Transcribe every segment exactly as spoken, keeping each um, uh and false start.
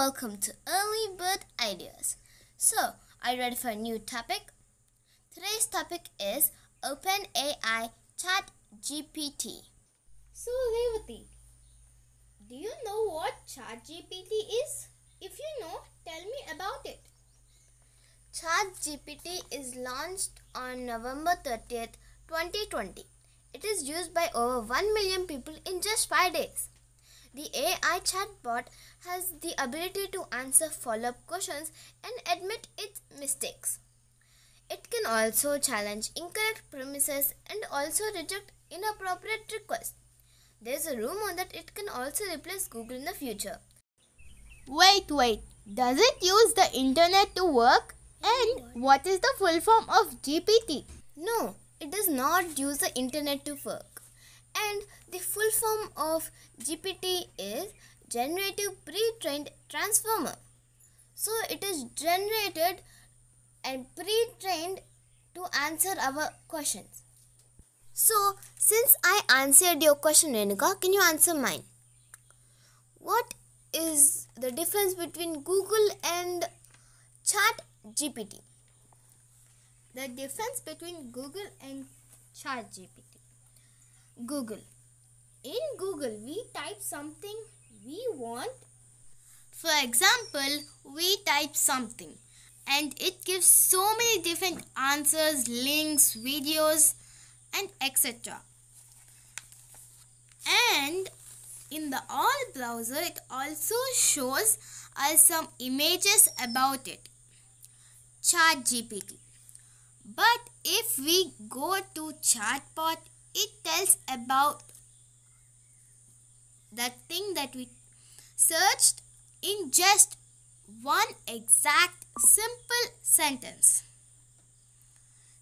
welcome to EarlyBird Ideas. So, are you ready for a new topic? Today's topic is OpenAI ChatGPT. So, Revati, do you know what ChatGPT is? If you know, tell me about it. ChatGPT is launched on November thirtieth, twenty twenty. It is used by over one million people in just five days. The A I chatbot has the ability to answer follow-up questions and admit its mistakes. It can also challenge incorrect premises and also reject inappropriate requests. There is a rumor that it can also replace Google in the future. Wait, wait, does it use the internet to work? And what is the full form of G P T? No, it does not use the internet to work. And the full form of G P T is Generative Pre-trained Transformer. So it is generated and pre-trained to answer our questions. So since I answered your question, Renuka, can you answer mine? What is the difference between Google and ChatGPT? The difference between Google and ChatGPT. Google. In Google, we type something we want. For example, we type something and it gives so many different answers, links, videos and et cetera. And in the all browser, it also shows us some images about it. ChatGPT. But if we go to chatbot, it tells about that thing that we searched in just one exact simple sentence.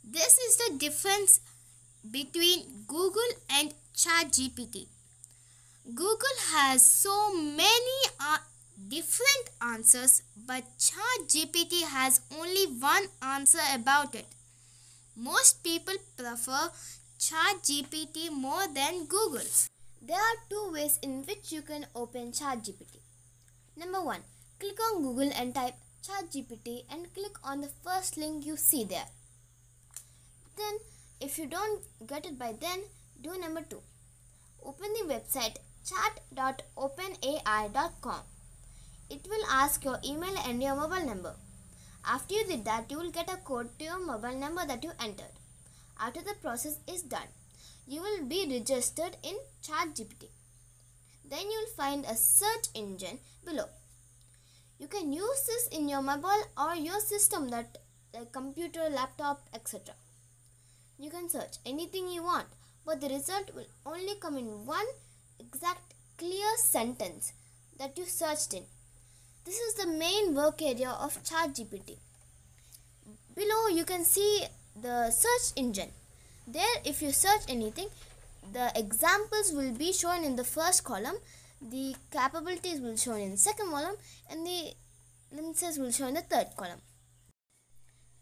This is the difference between Google and ChatGPT. Google has so many uh, different answers, but ChatGPT has only one answer about it. Most people prefer ChatGPT more than Google. There are two ways in which you can open ChatGPT. Number one, click on Google and type ChatGPT and click on the first link you see there. Then, if you don't get it by then, do number two. Open the website chat dot open A I dot com. It will ask your email and your mobile number. After you did that, you will get a code to your mobile number that you entered. After the process is done, you will be registered in ChatGPT. Then you will find a search engine below. You can use this in your mobile or your system, that like computer, laptop, et cetera. You can search anything you want, but the result will only come in one exact clear sentence that you searched in. This is the main work area of ChatGPT. Below you can see the search engine. There, if you search anything, the examples will be shown in the first column, the capabilities will shown in the second column, and the lenses will show in the third column.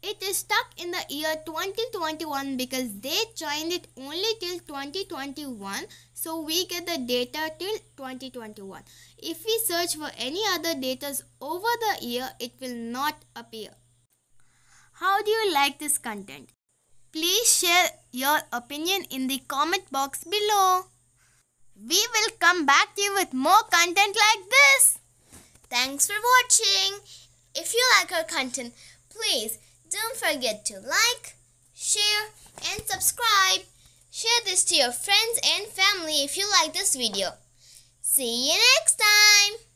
It is stuck in the year twenty twenty-one because they joined it only till twenty twenty-one, so we get the data till twenty twenty-one. If we search for any other data over the year, it will not appear. How do you like this content? Please share your opinion in the comment box below. We will come back to you with more content like this. Thanks for watching. If you like our content, please don't forget to like, share and subscribe. Share this to your friends and family if you like this video. See you next time.